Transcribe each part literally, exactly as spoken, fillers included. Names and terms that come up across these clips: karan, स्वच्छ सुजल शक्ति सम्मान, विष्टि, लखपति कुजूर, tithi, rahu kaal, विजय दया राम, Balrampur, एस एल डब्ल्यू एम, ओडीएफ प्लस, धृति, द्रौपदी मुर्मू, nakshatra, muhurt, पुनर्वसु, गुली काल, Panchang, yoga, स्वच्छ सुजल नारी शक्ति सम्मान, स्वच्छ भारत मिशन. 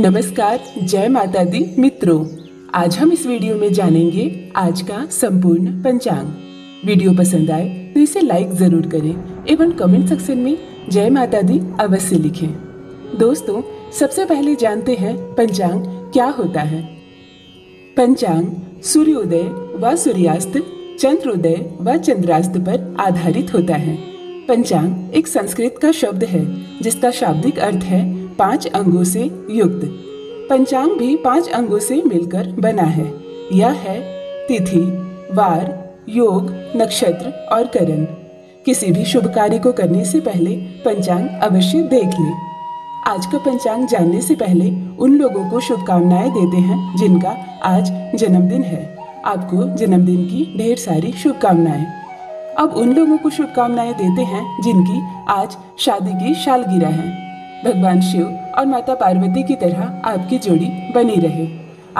नमस्कार, जय माता दी मित्रों। आज हम इस वीडियो में जानेंगे आज का संपूर्ण पंचांग। वीडियो पसंद आए तो इसे लाइक जरूर करें एवं कमेंट सेक्शन में जय माता दी अवश्य लिखें। दोस्तों, सबसे पहले जानते हैं पंचांग क्या होता है। पंचांग सूर्योदय व सूर्यास्त, चंद्रोदय व चंद्रास्त पर आधारित होता है। पंचांग एक संस्कृत का शब्द है जिसका शाब्दिक अर्थ है पांच अंगों से युक्त। पंचांग भी पांच अंगों से मिलकर बना है। यह है तिथि, वार, योग, नक्षत्र और करण। किसी भी शुभ कार्य को करने से पहले पंचांग अवश्य देख लें। आज का पंचांग जानने से पहले उन लोगों को शुभकामनाएं देते हैं जिनका आज जन्मदिन है। आपको जन्मदिन की ढेर सारी शुभकामनाएं। अब उन लोगों को शुभकामनाएं देते हैं जिनकी आज शादी की सालगिरह है। भगवान शिव और माता पार्वती की तरह आपकी जोड़ी बनी रहे।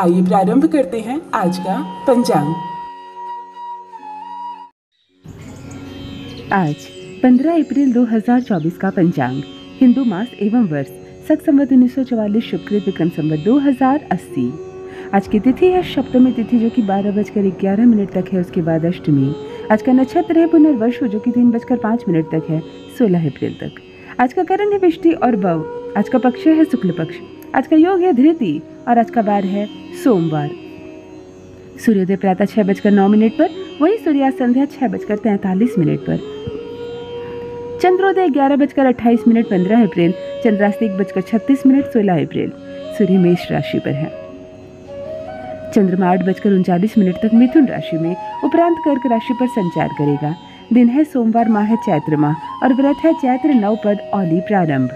आइए प्रारंभ करते हैं आज का पंचांग। आज पंद्रह अप्रैल दो हज़ार चौबीस का पंचांग हिंदू मास एवं वर्ष सक संवत उन्नीस सौ चौवालीस शुक्र विक्रम संवत दो हज़ार अस्सी। आज की तिथि है सप्तमी तिथि जो कि बारह बजकर ग्यारह मिनट तक है। उसके बाद अष्टमी। आज का नक्षत्र है पुनर्वसु जो कि तीन बजकर पाँच मिनट तक है, सोलह अप्रैल तक। आज का करण है विष्टि और बव। आज का पक्ष है शुक्ल पक्ष। आज का योग है धृति और आज का वार है सोमवार। सूर्योदय प्रातः छः बजकर नौ मिनट पर, वही सूर्यास्त संध्या छः बजकर तैंतालीस मिनट पर। चंद्रोदय ग्यारह बजकर अट्ठाईस मिनट पंद्रह अप्रैल, चंद्रास्त एक बजकर छत्तीस मिनट सोलह अप्रैल। सूर्य मेष राशि पर है, चंद्रमा आठ बजकर उनचालीस मिनट तक मिथुन राशि में, उपरांत कर्क राशि पर संचार करेगा। दिन है सोमवार, माह है चैत्र माह और व्रत है चैत्र नव पद औली प्रारंभ।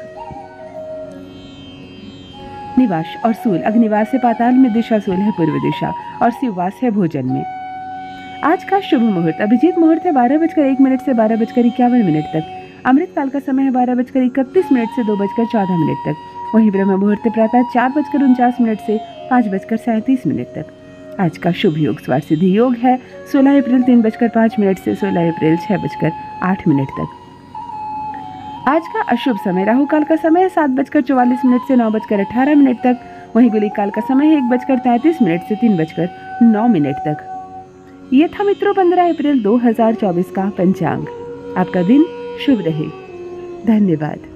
निवास और सूल, अग्निवास है पाताल में, दिशा सूल है पूर्व दिशा और शिववास है भोजन में। आज का शुभ मुहूर्त अभिजीत मुहूर्त है बारह बजकर एक मिनट से बारह बजकर इक्यावन मिनट तक। अमृतकाल का समय है बारह बजकर इकतीस मिनट से दो बजकर चौदह मिनट तक। वहीं ब्रह्म मुहूर्त प्रातः चार बजकर उनचास मिनट से पाँच बजकर सैंतीस मिनट तक। आज का शुभ योग स्वार सिद्धि योग है सोलह अप्रैल तीन बजकर पाँच मिनट से सोलह अप्रैल छः बजकर आठ मिनट तक। आज का अशुभ समय राहु काल का समय है सात बजकर चौवालीस मिनट से नौ बजकर अठारह मिनट तक। वहीं गुली काल का समय है एक बजकर तैंतीस मिनट से तीन बजकर नौ मिनट तक। ये था मित्रों पंद्रह अप्रैल दो हज़ार चौबीस का पंचांग। आपका दिन शुभ रहे। धन्यवाद।